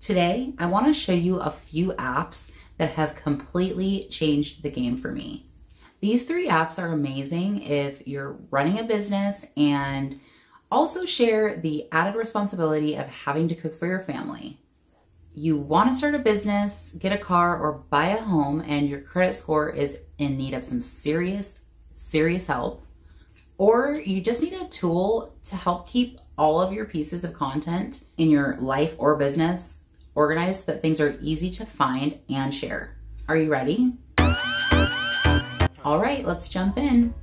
Today, I want to show you a few apps that have completely changed the game for me. These three apps are amazing if you're running a business and also share the added responsibility of having to cook for your family. You want to start a business, get a car, or buy a home, and your credit score is in need of some serious help, or you just need a tool to help keep all of your pieces of content in your life or business organized so that things are easy to find and share. Are you ready? All right, let's jump in.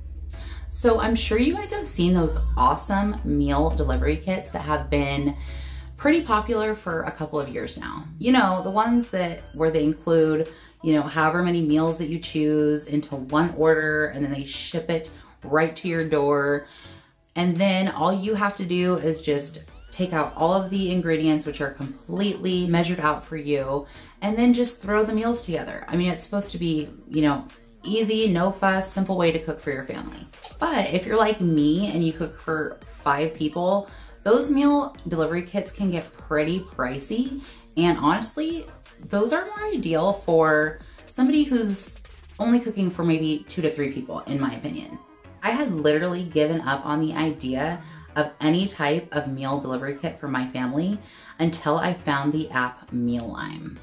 So I'm sure you guys have seen those awesome meal delivery kits that have been pretty popular for a couple of years now. You know, the ones where they include, you know, however many meals that you choose into one order, and then they ship it right to your door. And then all you have to do is just take out all of the ingredients, which are completely measured out for you, and then just throw the meals together. I mean, it's supposed to be, you know, easy, no fuss, simple way to cook for your family. But if you're like me and you cook for 5 people, those meal delivery kits can get pretty pricey. And honestly, those are more ideal for somebody who's only cooking for maybe 2 to 3 people, in my opinion. I had literally given up on the idea of any type of meal delivery kit for my family until I found the app Mealime.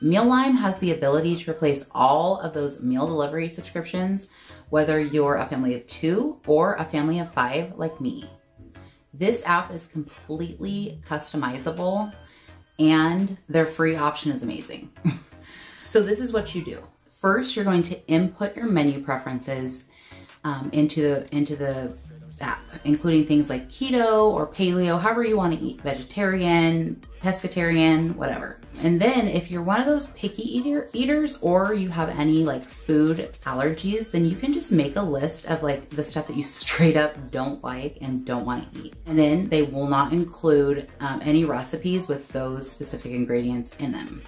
Mealime has the ability to replace all of those meal delivery subscriptions, whether you're a family of 2 or a family of 5 like me. This app is completely customizable and their free option is amazing. So this is what you do. First, you're going to input your menu preferences into the app, including things like keto or paleo, however you want to eat, vegetarian, pescatarian, whatever. And then if you're one of those picky eaters or you have any like food allergies, then you can just make a list of like the stuff that you straight up don't like and don't want to eat. And then they will not include any recipes with those specific ingredients in them,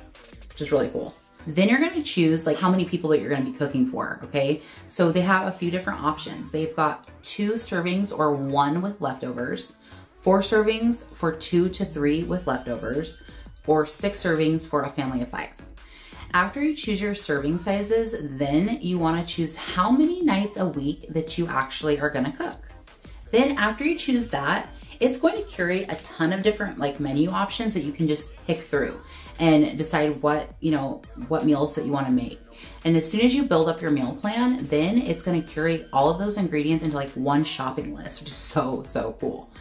which is really cool. Then you're gonna choose like how many people that you're gonna be cooking for, okay? So they have a few different options. They've got 2 servings or 1 with leftovers, 4 servings for 2 to 3 with leftovers, or 6 servings for a family of 5. After you choose your serving sizes, then you wanna choose how many nights a week that you actually are gonna cook. Then after you choose that, it's going to curate a ton of different like menu options that you can just pick through and decide what meals that you want to make. And as soon as you build up your meal plan, then it's going to curate all of those ingredients into like one shopping list, which is so cool.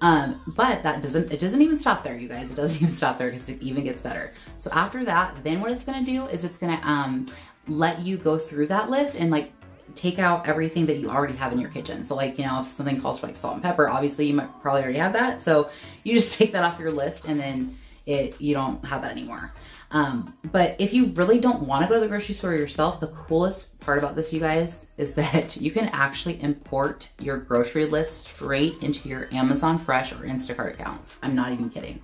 But it doesn't even stop there, you guys. It doesn't even stop there because it even gets better. So after that, then what it's going to do is it's going to let you go through that list and like take out everything that you already have in your kitchen. So like, you know, if something calls for like salt and pepper, obviously you might probably already have that. So you just take that off your list and then you don't have that anymore. But if you really don't want to go to the grocery store yourself, the coolest part about this, you guys, is that you can actually import your grocery list straight into your Amazon Fresh or Instacart accounts. I'm not even kidding.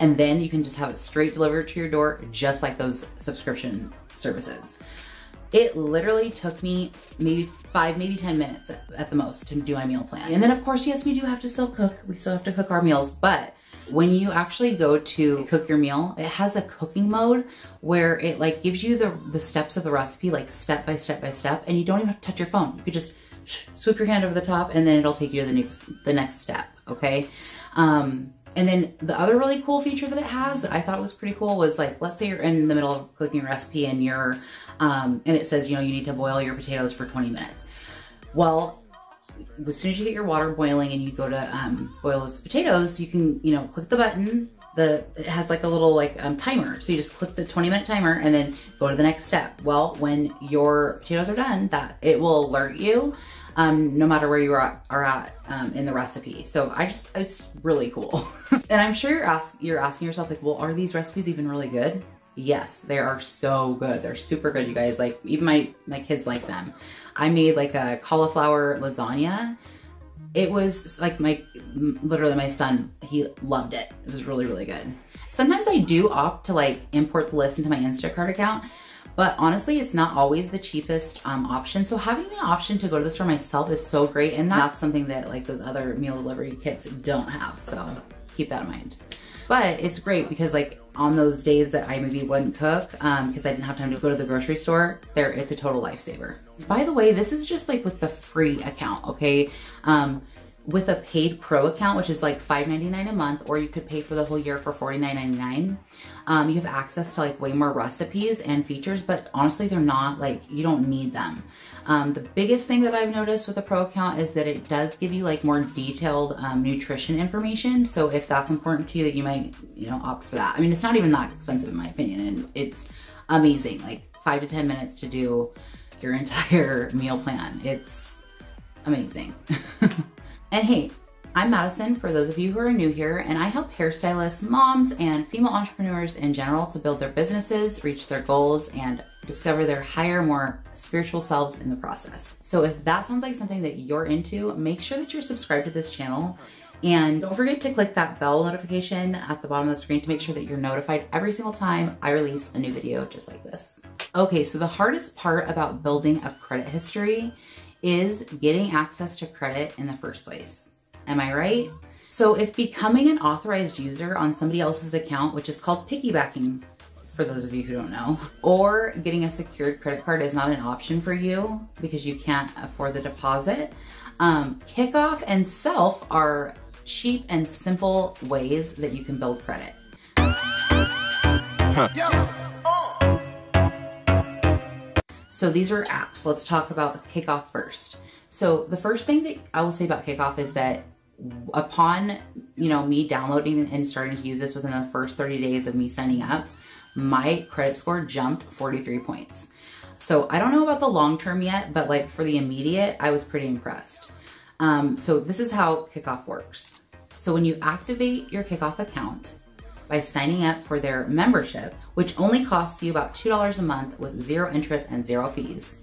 And then you can just have it straight delivered to your door, just like those subscription services. It literally took me maybe 5, maybe 10 minutes at the most to do my meal plan. And then of course, yes, we do have to still cook. We still have to cook our meals, but when you actually go to cook your meal, it has a cooking mode where it like gives you the steps of the recipe, like step by step by step, and you don't even have to touch your phone. You could just swoop your hand over the top and then it'll take you to the next step, okay? And then the other really cool feature that it has that I thought was pretty cool was like, let's say you're in the middle of cooking a recipe and you're, and it says, you know, you need to boil your potatoes for 20 minutes. Well, as soon as you get your water boiling and you go to boil those potatoes, you can, you know, click the button. It has like a little like timer. So you just click the 20-minute timer and then go to the next step. Well, when your potatoes are done, it will alert you. No matter where you are at in the recipe. So it's really cool. And I'm sure you're asking yourself like, well, are these recipes even really good? Yes, they are so good. They're super good, you guys. Like even my kids like them. I made like a cauliflower lasagna. It was like literally my son, he loved it. It was really, really good. Sometimes I do opt to like import the list into my Instacart account, But honestly, it's not always the cheapest option. So having the option to go to the store myself is so great. And that's something that like those other meal delivery kits don't have. So keep that in mind. But it's great because like on those days that I maybe wouldn't cook because I didn't have time to go to the grocery store, it's a total lifesaver. By the way, this is just like with the free account, okay? With a paid pro account, which is like $5.99 a month, or you could pay for the whole year for $49.99. You have access to like way more recipes and features, but honestly, they're not like, you don't need them. The biggest thing that I've noticed with a pro account is that it does give you like more detailed nutrition information. So if that's important to you, you might, you know, opt for that. I mean, it's not even that expensive in my opinion, and it's amazing. Like 5 to 10 minutes to do your entire meal plan. It's amazing. And hey, I'm Madison, for those of you who are new here, and I help hairstylists, moms, and female entrepreneurs in general to build their businesses, reach their goals, and discover their higher, more spiritual selves in the process. So if that sounds like something that you're into, make sure that you're subscribed to this channel, and don't forget to click that bell notification at the bottom of the screen to make sure that you're notified every single time I release a new video just like this. Okay, so the hardest part about building a credit history is getting access to credit in the first place. Am I right? So if becoming an authorized user on somebody else's account, which is called piggybacking, for those of you who don't know, or getting a secured credit card is not an option for you because you can't afford the deposit, Kikoff and Self are cheap and simple ways that you can build credit. So these are apps. Let's talk about Kikoff first. So the first thing that I will say about Kikoff is that upon, you know, me downloading and starting to use this within the first 30 days of me signing up, my credit score jumped 43 points. So I don't know about the long term yet, but like for the immediate, I was pretty impressed. So this is how Kikoff works. So when you activate your Kikoff account, by signing up for their membership, which only costs you about $2 a month with zero interest and zero fees.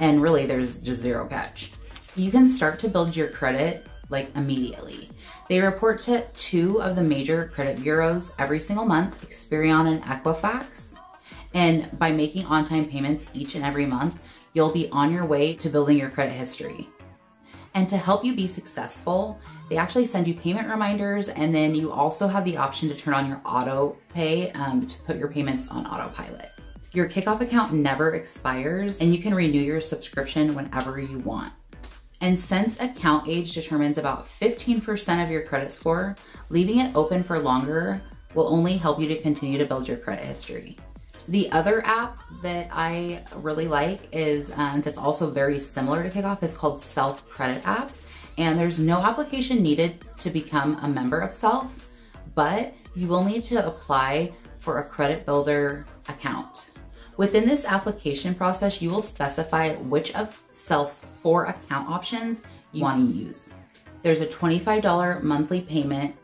And really there's just zero catch. You can start to build your credit like immediately. They report to two of the major credit bureaus every single month, Experian and Equifax. And by making on-time payments each and every month, you'll be on your way to building your credit history. And to help you be successful, they actually send you payment reminders, and then you also have the option to turn on your auto pay to put your payments on autopilot. Your Kikoff account never expires, and you can renew your subscription whenever you want. And since account age determines about 15% of your credit score, leaving it open for longer will only help you to continue to build your credit history. The other app that I really like is, that's also very similar to Kikoff, is called Self Credit App. And there's no application needed to become a member of Self, but you will need to apply for a credit builder account. Within this application process, you will specify which of Self's 4 account options you want to use. There's a $25 monthly payment,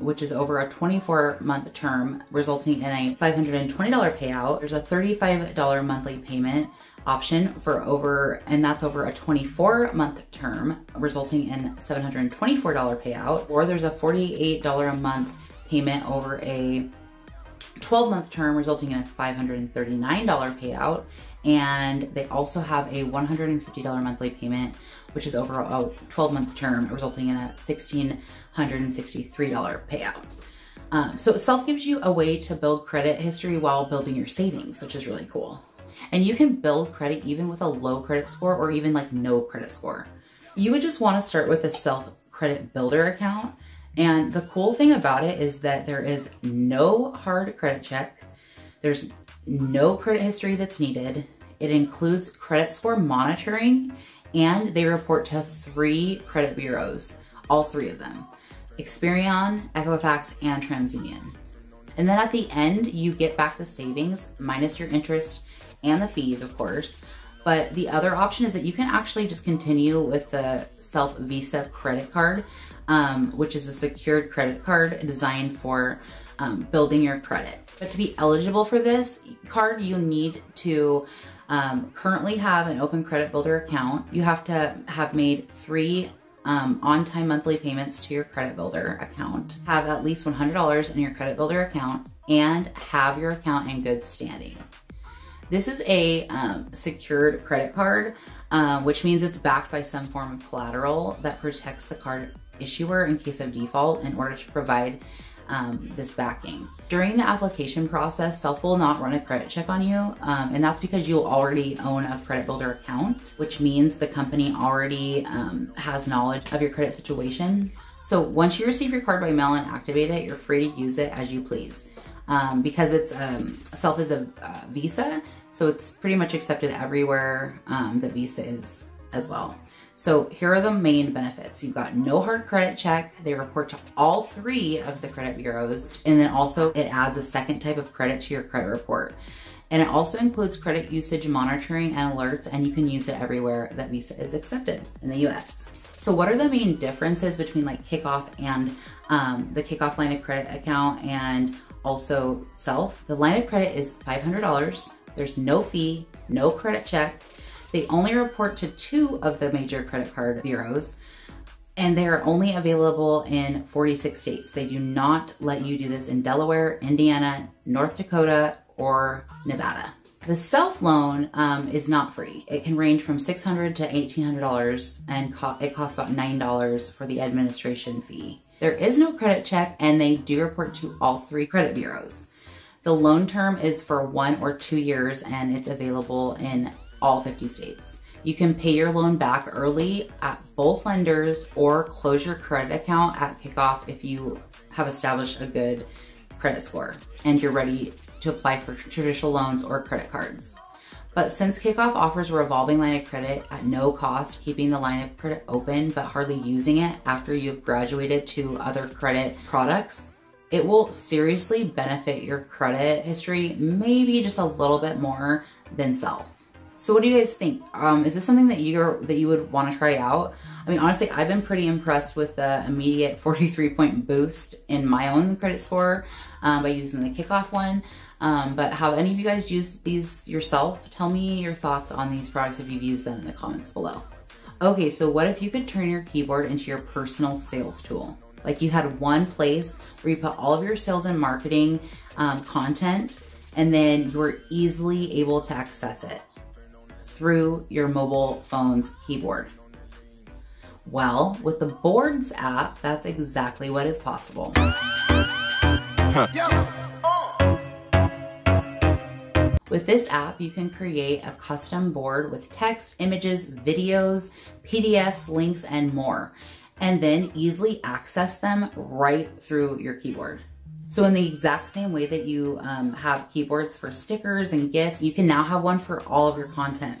which is over a 24-month term, resulting in a $520 payout. There's a $35 monthly payment option for that's over a 24-month term, resulting in $724 payout. Or there's a $48 a month payment over a 12-month term, resulting in a $539 payout. And they also have a $150 monthly payment, which is over a 12-month term, resulting in a $1,663 payout. So Self gives you a way to build credit history while building your savings, which is really cool. And you can build credit even with a low credit score or even like no credit score. You would just want to start with a Self Credit Builder account. And the cool thing about it is that there is no hard credit check. There's no credit history that's needed. It includes credit score monitoring, and they report to 3 credit bureaus, all 3 of them, Experian, Equifax, and TransUnion. And then at the end, you get back the savings minus your interest and the fees, of course. But the other option is that you can actually just continue with the Self Visa credit card, which is a secured credit card designed for building your credit. But to be eligible for this card, you need to currently have an open credit builder account. You have to have made 3 on-time monthly payments to your credit builder account, have at least $100 in your credit builder account, and have your account in good standing. This is a secured credit card, which means it's backed by some form of collateral that protects the card issuer in case of default in order to provide this backing. During the application process, Self will not run a credit check on you, and that's because you already own a credit builder account, which means the company already has knowledge of your credit situation. So once you receive your card by mail and activate it, you're free to use it as you please. Because it's Self is a Visa, so it's pretty much accepted everywhere that Visa is as well. So here are the main benefits. You've got no hard credit check. They report to all three of the credit bureaus. And then also it adds a second type of credit to your credit report. And it also includes credit usage monitoring and alerts, and you can use it everywhere that Visa is accepted in the US. So what are the main differences between like Kikoff and the Kikoff line of credit account and also Self? The line of credit is $500. There's no fee, no credit check. They only report to two of the major credit card bureaus, and they are only available in 46 states. They do not let you do this in Delaware, Indiana, North Dakota, or Nevada. The Self loan is not free. It can range from $600 to $1,800, and it costs about $9 for the administration fee. There is no credit check, and they do report to all three credit bureaus. The loan term is for 1 or 2 years, and it's available in all 50 states. You can pay your loan back early at both lenders or close your credit account at Kikoff if you have established a good credit score and you're ready to apply for traditional loans or credit cards. But since Kikoff offers a revolving line of credit at no cost, keeping the line of credit open but hardly using it after you've graduated to other credit products, it will seriously benefit your credit history, maybe just a little bit more than Self. So what do you guys think? Is this something that you would want to try out? I mean, honestly, I've been pretty impressed with the immediate 43-point boost in my own credit score by using the Kikoff one. But have any of you guys used these yourself? Tell me your thoughts on these products if you've used them in the comments below. Okay, so what if you could turn your keyboard into your personal sales tool? Like you had one place where you put all of your sales and marketing content, and then you were easily able to access it through your mobile phone's keyboard. Well, with the Boards app, that's exactly what is possible. With this app, you can create a custom board with text, images, videos, PDFs, links, and more, and then easily access them right through your keyboard. So in the exact same way that you have keyboards for stickers and gifts, you can now have one for all of your content.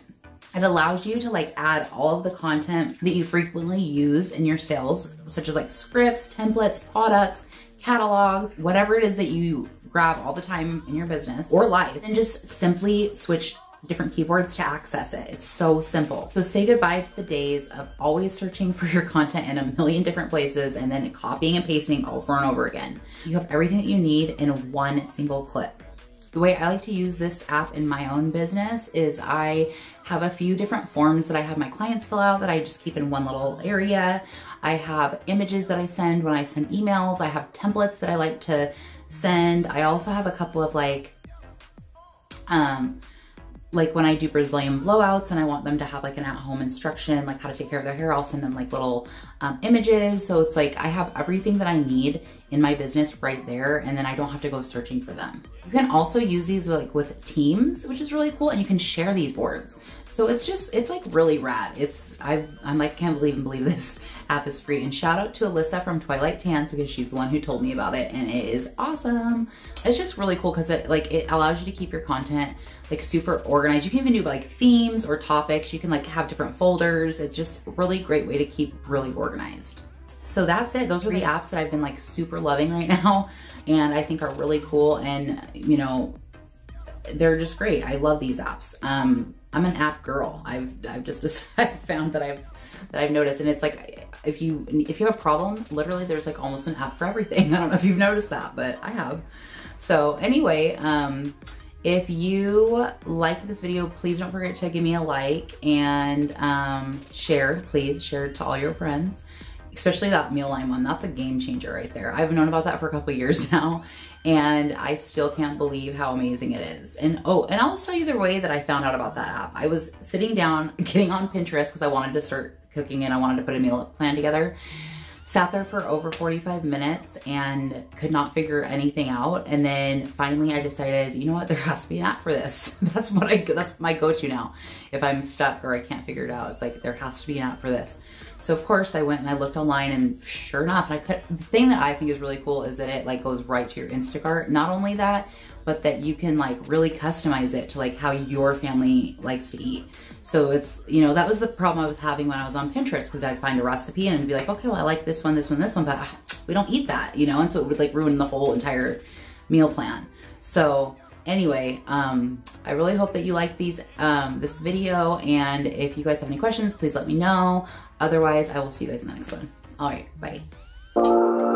It allows you to like add all of the content that you frequently use in your sales, such as like scripts, templates, products, catalogs, whatever it is that you grab all the time in your business or life, and just simply switch different keyboards to access it. It's so simple. So say goodbye to the days of always searching for your content in a million different places and then copying and pasting over and over again. You have everything that you need in one single click. The way I like to use this app in my own business is I have a few different forms that I have my clients fill out that I just keep in one little area. I have images that I send when I send emails. I have templates that I like to send. I also have a couple of like when I do Brazilian blowouts and I want them to have like an at-home instruction, like how to take care of their hair, I'll send them like little images. So it's like I have everything that I need in my business right there, and then I don't have to go searching for them. You can also use these with teams, which is really cool, and you can share these boards. So it's like really rad. I'm like, can't believe this app is free. And shout out to Alyssa from Twilight Tans because she's the one who told me about it, and it is awesome. It's just really cool because it allows you to keep your content like super organized. You can even do like themes or topics. You can like have different folders. It's just a really great way to keep really organized. So that's it. Those are the apps that I've been like super loving right now and I think are really cool, and you know, they're just great. I love these apps. I'm an app girl. I've noticed, and it's like if you have a problem, literally there's like almost an app for everything. I don't know if you've noticed that, but I have. So anyway, if you like this video, please don't forget to give me a like and share, please share to all your friends. especially that Mealime one. That's a game changer right there. I've known about that for a couple years now, and I still can't believe how amazing it is. And oh, and I'll tell you the way that I found out about that app. I was sitting down, getting on Pinterest because I wanted to start cooking and I wanted to put a meal plan together. Sat there for over 45 minutes and could not figure anything out. And then finally I decided, you know what, there has to be an app for this. That's my go-to now. If I'm stuck or I can't figure it out, it's like, there has to be an app for this. So of course I went and I looked online, and sure enough, the thing that I think is really cool is that it like goes right to your Instacart. Not only that, but that you can like really customize it to like how your family likes to eat. So it's, you know, that was the problem I was having when I was on Pinterest, because I'd find a recipe and be like, okay, well I like this one, but we don't eat that, you know? And so it would like ruin the whole entire meal plan. So anyway, I really hope that you like these, this video. And if you guys have any questions, please let me know. Otherwise I will see you guys in the next one. All right, bye.